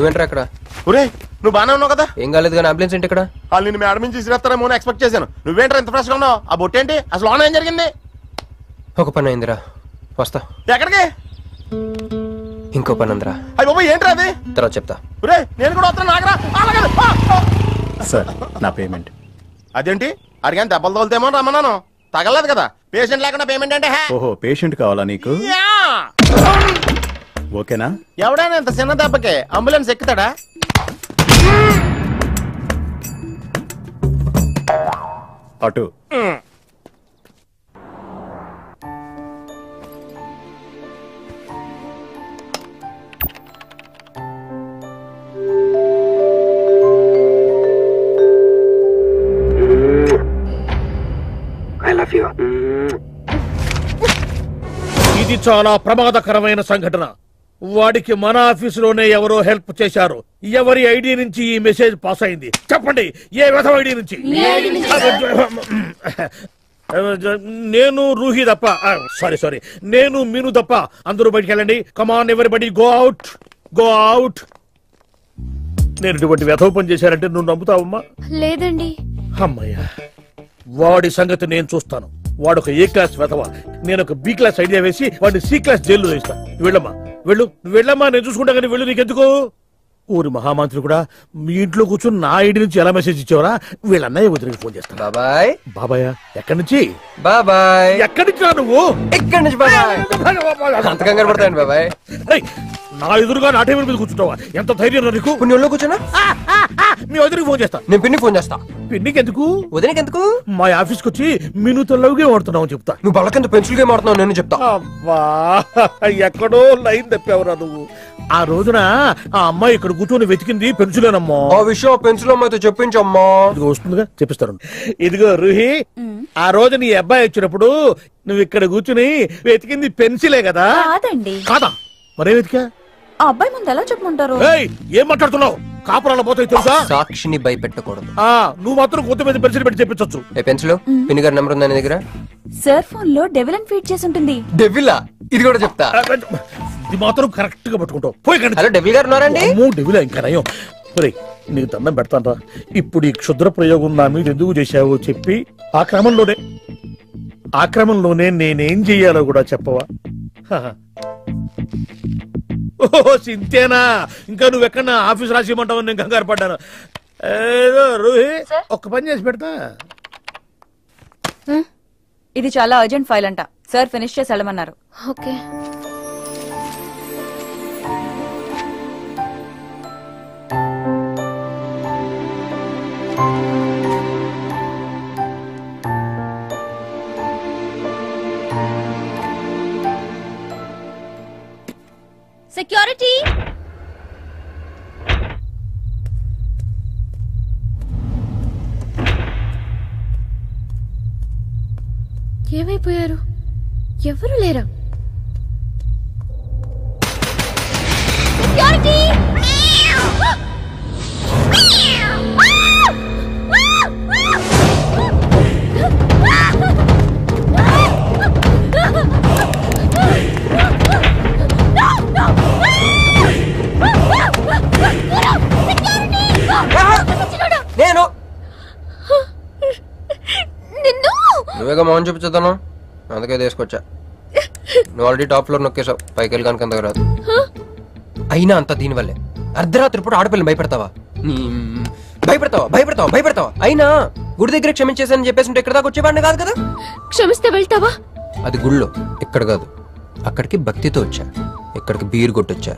నువ్వేంట్రా అక్కడ? ఒరే నువ్వు బానే ఉన్నావు కదా? ఏం కాలేదు కానీ అంబులెన్స్ ఏంటి ఇక్కడ? వాళ్ళు నిన్ను అడ్మిట్ చేసి రాస్తారేమో అని ఎక్స్పెక్ట్ చేశాను. నువ్వేంట్రా ఇంత ఫ్రెష్గా ఉన్నావు? ఆ బొట్టు ఏంటి అసలు? లోన ఏం జరిగింది? ఒక పని అయిందిరా, వస్తా. ఎక్కడికి? ఇంకో పని అందిరా. అయ్యి బాబు ఏంట్రా అది? తర్వాత చెప్తా. ఒరే నేను కూడా వస్తాను, ఆగరా. సార్ నా పేమెంట్. అదేంటి అడిగాను, దెబ్బలు తోలుతేమో రమ్మన్నాను, తగలలేదు కదా. పేషెంట్ లేకుండా పేమెంట్ అంటే? ఓహో పేషెంట్ కావాలా నీకు? ఓకేనా? ఎవడైనా ఇంత చిన్న దెబ్బకే అంబులెన్స్ ఎక్కుతాడా? అటు ఇది చాలా ప్రమాదకరమైన సంఘటన. వాడికి మన ఆఫీసులోనే ఎవరో హెల్ప్ చేశారు. ఎవరి ఐడి నుంచి ఈ మెసేజ్ పాస్ అయింది చెప్పండి? ఏ విధం ఐడి నుంచి? నేను రూహి తప్ప, సారీ నేను మీను తప్ప. అందరూ బయటికి వెళ్ళండి. Come on everybody go out, go out. నేను ఇటువంటి వ్యధవ పని చేశారంటే నువ్వు నమ్ముతావమ్మా? లేదండి. అమ్మయ్యా, వాడి సంగతి నేను చూస్తాను. వాడొక ఏ క్లాస్ వెధవ, నేను ఒక బి క్లాస్ ఐడియా వేసి వాడిని సి క్లాస్ జైల్లో వేస్తాను. వెళ్ళమ్మా, వెళ్ళు, వెళ్ళమ్మా, నేను చూసుకుంటా. కానీ వెళ్ళు, నీకెందుకు? ఊరి మహామంత్రి కూడా మీ ఇంట్లో కూర్చుని నా ఐడి నుంచి ఎలా మెసేజ్ ఇచ్చేవరా? వీళ్ళన్నయ్య వదిలికి ఫోన్ చేస్తాను. బాబాయ్. బాబాయా ఎక్కడి నుంచి? బాబాయ్ ఎక్కడి నుంచి రా నువ్వు? ఎక్కడి నుంచి బాబాయ్? నా ఎదురుగా నా టేబుల్ మీద కూర్చుంటావా? ఎంత ధైర్యం నీకు? నువ్వు కూర్చున్నా మీ వదిలికి ఫోన్ చేస్తా. నేను పిన్నికి ఫోన్ చేస్తా. పిన్నికి ఎందుకు? వదిలికి ఎందుకు? మా ఆఫీస్కి వచ్చి మీనుతో లవ్ గేమ్ ఆడుతున్నావు చెప్తా. నువ్వు బలకంత పెన్సిల్ గేమ్ ఆడుతున్నావు నేను చెప్తా. ఎక్కడో లైన్ తప్పేవరా నువ్వు. ఆ రోజున ఆ అమ్మాయి ఇక్కడ కూర్చొని వెతికింది పెన్సిలేనమ్మా. ఆ విషయం పెన్సిల్ అమ్మాయితో చెప్పించమ్మా. వస్తుందిగా చెప్పిస్తారు. ఇదిగో రూహి, ఆ రోజు నీ అబ్బాయి వచ్చినప్పుడు నువ్వు ఇక్కడ కూర్చుని వెతికింది పెన్సిలే కదా? కాదండి. కాదా? మరే వెతికా? ఆ అబ్బాయి ముందు ఎలా చెప్పుకుంటారు? ఏం మాట్లాడుతున్నావు? కాపురాల పోతాయి తెలుసా? సాక్షిని భయపెట్టకూడదు. నువ్వు మాత్రం కొత్త మీద పెన్సిల్ పెట్టి చెప్పించవచ్చు. ఏ పెన్సిల్? పిన్ గారి నెంబర్ ఉందా నీ దగ్గర? సార్ ఫోన్ లో డెవిల్ అని ఫీడ్ చేసి ఉంటుంది. డెవిలా? ఇది కూడా చెప్తా. ఇది మాత్రం కరెక్ట్ గా పట్టుకుంటావు. నీకు దండం పెడతాను. ఇప్పుడు ఈ క్షుద్ర ప్రయోగం నా మీద ఎందుకు చేశావో చెప్పి ఆ క్రమంలోనే నేనేం చెయ్యాలో కూడా చెప్పవా? ఓహో సింతేనా? ఇంకా నువ్వెక్కడ ఆఫీస్ రాసి ఇవ్వమంటావు? నేను కంగారు పడ్డాను. రోహి ఒక్క పని చేసి పెడతా. ఇది చాలా అర్జెంట్ ఫైల్ అంట, సార్ ఫినిష్ చేసి వెళ్ళమన్నారు. ఓకే. Security! ఏమైపోయారు? ఎవరు లేరా? Security! నేను నువ్వేగా మౌన్ చూపించను, అందుకే తీసుకొచ్చా. నువ్వు ఆల్రెడీ టాప్ ఫ్లోర్ నొక్కేసావు, పైకి వెళ్ళడానికి అంతగా రాదు. అయినా అంత దీనివల్లే. అర్ధరాత్రి పూట ఆడపిల్లని భయపెడతావా? అయినా గుడి దగ్గర క్షమించేసానని చెప్పేసి ఇక్కడ దాకా వచ్చేవాడిని కాదు కదా? క్షమిస్తే వెళ్తావా? అది గుళ్ళో, ఇక్కడ కాదు. అక్కడికి భక్తితో వచ్చా, ఇక్కడికి బీరు కొట్టొచ్చా.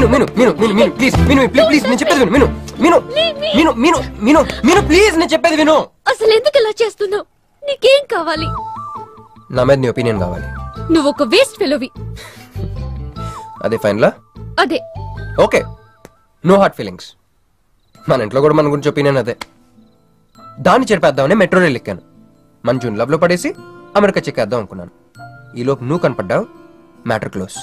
మన ఇంట్లో కూడా మన గురించి ఒపీనియన్ అదే. దాన్ని చెరిపేద్దామని మెట్రో రైల్ ఎక్కాను. మన జూన్ లవ్ లో పడేసి అమెరికా చెక్కేద్దాం అనుకున్నాను. ఈలోపు నువ్వు కనపడ్డావు. Matter close.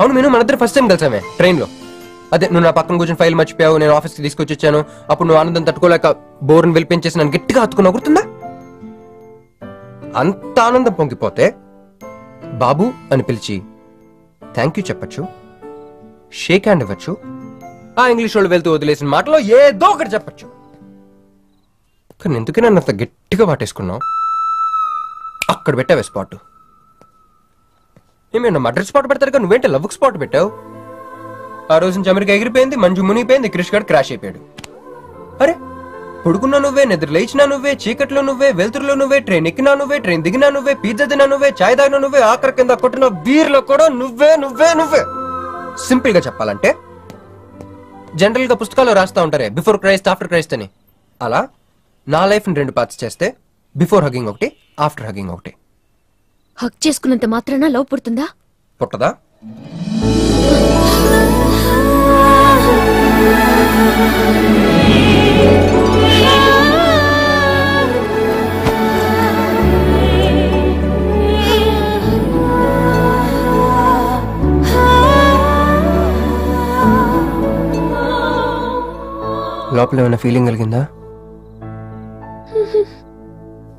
అవును, నేను మనిద్దరు ఫస్ట్ టైం కలిసామే ట్రైన్ లో. అదే నువ్వు నా పక్కన కూర్చొని ఫైల్ మర్చిపోయావు, నేను ఆఫీస్కి తీసుకొచ్చి వచ్చాను. అప్పుడు నువ్వు ఆనందం తట్టుకోలేక బోర్ని వెళ్ళిపించేసి నన్ను గట్టిగా హత్తుకున్నావు, గుర్తుందా? అంత ఆనందం పొంగిపోతే బాబు అని పిలిచి థ్యాంక్ యూ చెప్పచ్చు, షేక్ హ్యాండ్ ఇవ్వచ్చు, ఆ ఇంగ్లీష్ వాళ్ళు వెళ్తూ వదిలేసిన మాటలో ఏదో ఒకటి చెప్పచ్చు. కానీ ఎందుకు నన్ను అంత గట్టిగా వాటేసుకున్నావు? అక్కడ పెట్టావే స్పాట్. ఏమేమన్నా మర్డర్ స్పాట్ పెడతారు కానీ నువ్వేంటే లవ్కి స్పాట్ పెట్టావు? ఆ రోజు నుంచి అమెరికా ఎగిరిపోయింది, మంజు మునిగిపోయింది, క్రిష్ గడ్ క్రాష్ అయిపోయాడు. అరే పడుకున్నా నువ్వే, నిద్ర లేచినా నువ్వే, చీకట్లో నువ్వే, వెలుతురులో నువ్వే, ట్రైన్ ఎక్కినా నువ్వే, ట్రైన్ దిగినా నువ్వే, పిజ్జా తిన్నా నువ్వే, చాయ్ తాగినా నువ్వే, ఆఖరి కింద కొట్టిన బీర్లో కూడా నువ్వే నువ్వే నువ్వే. సింపుల్గా చెప్పాలంటే జనరల్గా పుస్తకాల్లో రాస్తూ ఉంటారే బిఫోర్ క్రైస్ట్ ఆఫ్టర్ క్రైస్ట్ అని, అలా నా లైఫ్ని రెండు పార్ట్స్ చేస్తే బిఫోర్ హగ్గింగ్ ఒకటి, ఆఫ్టర్ హగ్గింగ్ ఒకటి. హగ్ చేసుకున్నంత మాత్రాన లవ్ పుడుతుందా? పుట్టదా? లోపల ఏమైనా ఫీలింగ్ కలిగిందా?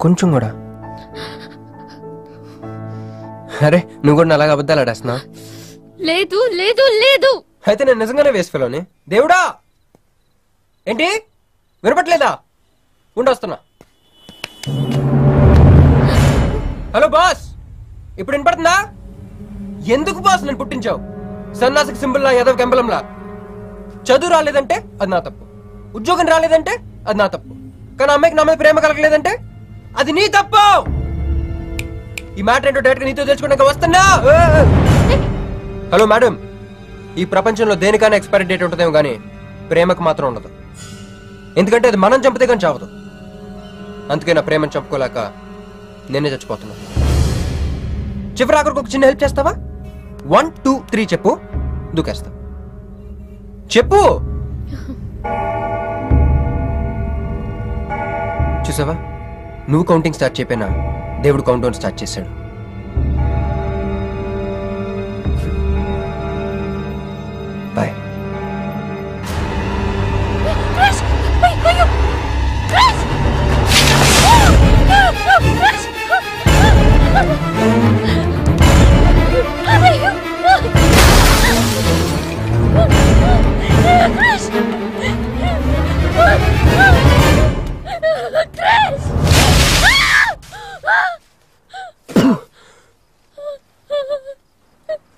కొంచెం కూడా? అరే నువ్వు కూడా అలాగే అబద్ధాలు ఆడేస్తున్నావు. లేదు లేదు లేదు. అయితే నేను నిజంగానే వేసుకెళ్ళని. దేవుడా ఏంటి వినపట్లేదా? ఉండొస్తున్నా. హలో బాస్, ఇప్పుడు వినపడుతుందా? ఎందుకు బాస్ నన్ను పుట్టించావు? సన్నాసికి సింబల్ లా, యాదవ్ గంబలంలా. చదువు రాలేదంటే అది నా తప్పు, ఉద్యోగం రాలేదంటే అది నా తప్పు, కానీ అమ్మాయికి నా మీద ప్రేమ కలగలేదంటే అది నీ తప్పు. ఈ మ్యాటర్ ఏంటో డైరెక్ట్గా నీతో తెలుసుకున్నాక వస్తున్నా. హలో మేడం, ఈ ప్రపంచంలో దేనికైనా ఎక్స్పైరీ డేట్ ఉంటుందేమో కానీ ప్రేమకు మాత్రం ఉండదు. ఎందుకంటే అది మనం చంపితే కానీ చావదు. అందుకే నా ప్రేమను చంపుకోలేక నేనే చచ్చిపోతున్నా. చివరి ఆఖరికి ఒక చిన్న హెల్ప్ చేస్తావా? 1 2 3 చెప్పు, దూకేస్తా. చెప్పు. చూసావా, నువ్వు కౌంటింగ్ స్టార్ట్ చెప్పినా దేవుడు కౌంట్ డౌన్ స్టార్ట్ చేశాడు. బాయ్.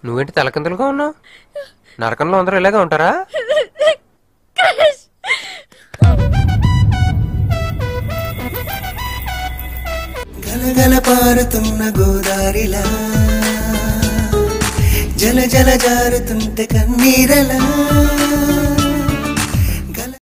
నువ్వేంటి తలకిందులుగా ఉన్నావు? నరకంలో అందరూ ఇలాగే ఉంటారా? గలగల పారుతున్న గోదారిలా, జల జల జారుతుంటే కన్నీరలా.